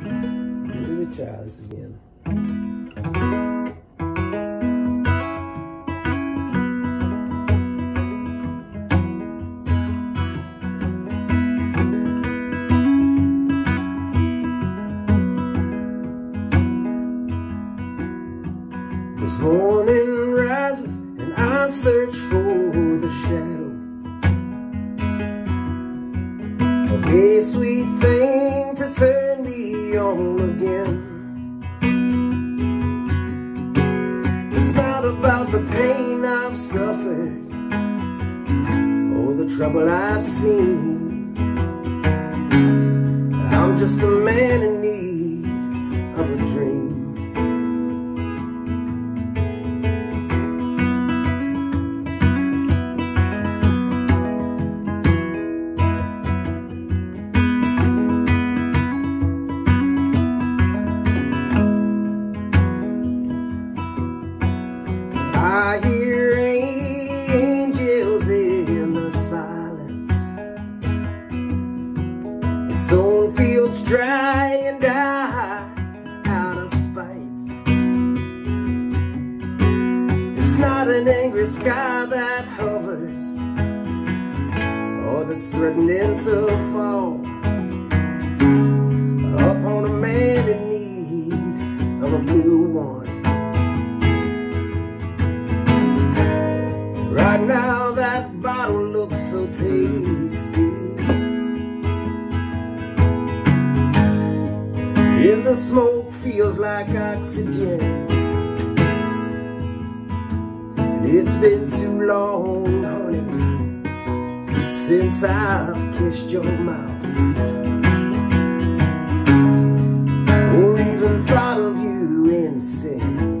Maybe we try this again. As morning rises and I search for the shadow of a sweet thing to turn me on again. It's not about the pain I've suffered or the trouble I've seen. I'm just a man in need of a dream. I hear angels in the silence. The sown fields dry and die out of spite. It's not an angry sky that hovers or that's threatening to fall upon a man in need of a blue one. Right now that bottle looks so tasty. In the smoke feels like oxygen. And it's been too long, honey, since I've kissed your mouth, or even thought of you in sin.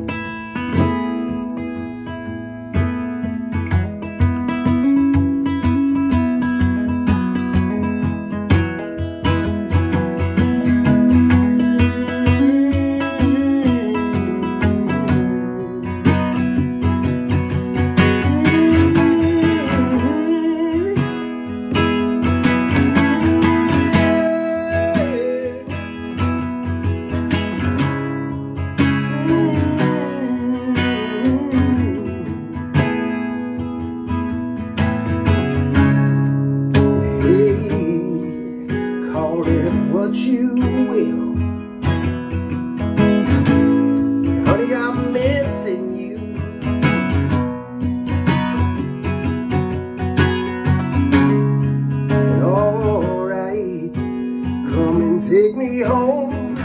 What you will, honey, I'm missing you. Alright, come and take me home.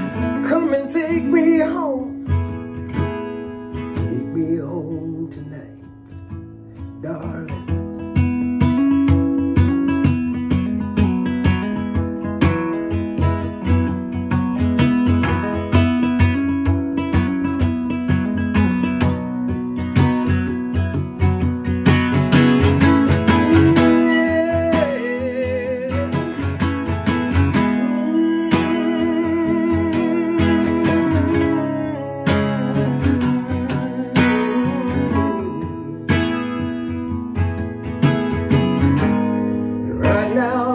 Come and take me home. Take me home tonight, darling.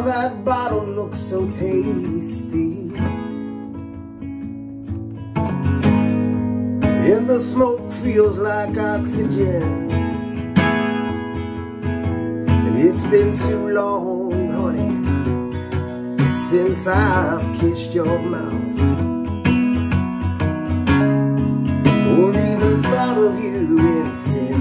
That bottle looks so tasty. And the smoke feels like oxygen. And it's been too long, honey, since I've kissed your mouth, or even thought of you in sin.